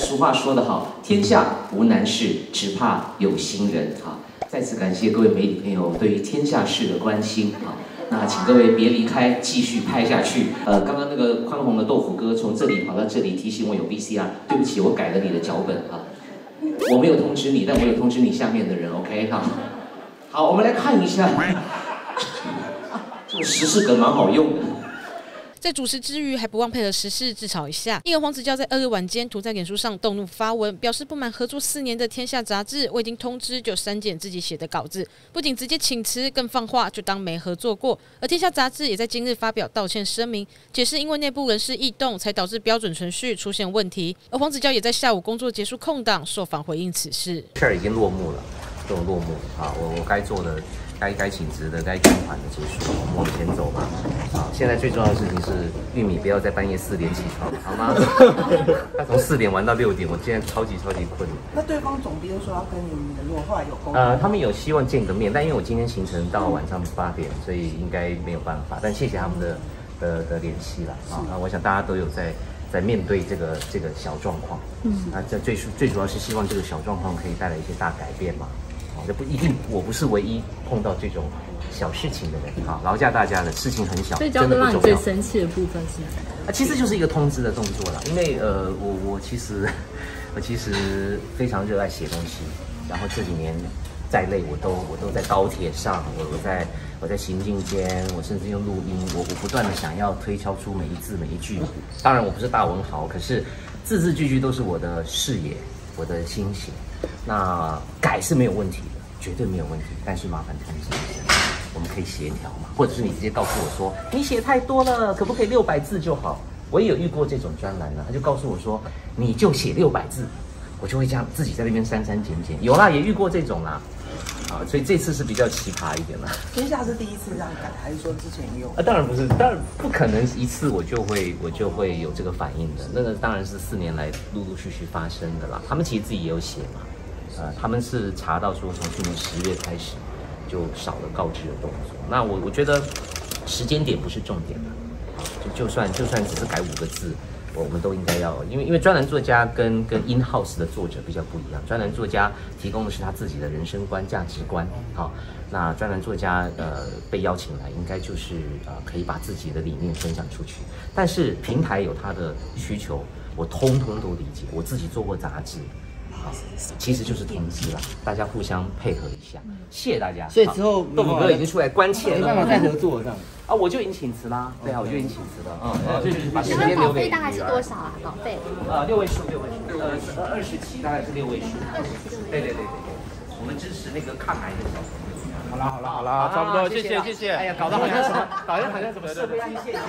俗话说得好，天下无难事，只怕有心人。哈，再次感谢各位媒体朋友对于天下事的关心。哈，那请各位别离开，继续拍下去。刚刚那个宽宏的豆腐哥从这里跑到这里，提醒我有 VCR， 对不起，我改了你的脚本啊，我没有通知你，但我有通知你下面的人 ，OK 哈。好，我们来看一下，这个时事梗蛮好用的。 在主持之余，还不忘配合时事自嘲一下。艺人黄子佼在2日晚间图在脸书上动怒发文，表示不满合作4年的《天下》杂志未经通知就删减自己写的稿子，不仅直接请辞，更放话就当没合作过。而《天下》杂志也在今日发表道歉声明，解释因为内部人事异动才导致标准程序出现问题。而黄子佼也在下午工作结束空档受访回应此事。事儿已经落幕了，都落幕啊！我该做的。 该请辞的，该捐款的结束，我们往前走嘛。啊，现在最重要的事情是，玉米不要在半夜4点起床，好吗？他从4点玩到6点，我现在超级困。那对方总编说要跟你们联络，后来有沟通。他们有希望见个面，但因为我今天行程到晚上8点，所以应该没有办法。但谢谢他们的联系啦。啊，我想大家都有在面对这个小状况。嗯，啊，这最主要是希望这个小状况可以带来一些大改变嘛。 这不一定，我不是唯一碰到这种小事情的人啊！劳驾大家了，事情很小，真的不重要。最生气的部分是啊，其实就是一个通知的动作啦。因为我其实非常热爱写东西，然后这几年再累我都在高铁上，我在行进间，我甚至用录音，我不断的想要推敲出每一字每一句。当然我不是大文豪，可是字字句句都是我的视野，我的心血。 那改是没有问题的，绝对没有问题。但是麻烦通知一下，我们可以协调嘛，或者是你直接告诉我说你写太多了，可不可以600字就好？我也有遇过这种专栏呢，他就告诉我说你就写600字，我就会这样自己在那边删删减减。有啦，也遇过这种啦，啊，所以这次是比较奇葩一点啦。天下是第一次这样改，还是说之前也有？啊，当然不是，当然不可能一次我就会有这个反应的。那个当然是4年来陆续发生的啦。他们其实自己也有写嘛。 他们是查到说，从去年10月开始就少了告知的动作。那我觉得时间点不是重点了，就算只是改5个字，我们都应该要，因为专栏作家跟 in house 的作者比较不一样。专栏作家提供的是他自己的人生观、价值观。好，那专栏作家被邀请来，应该就是可以把自己的理念分享出去。但是平台有他的需求，我通都理解。我自己做过杂志。 好，其实就是通知啦，大家互相配合一下，谢谢大家。所以之后豆腐哥已经出来关切了，没办法再合作这样。啊，我就已经请辞啦，对啊，我就已经请辞了。嗯，就是把时间留给。大概是多少啊？稿费？6位数，27大概是6位数。对。我们支持那个抗癌的小朋友。好啦，差不多，谢谢。哎呀，搞得好像什么社会捐献。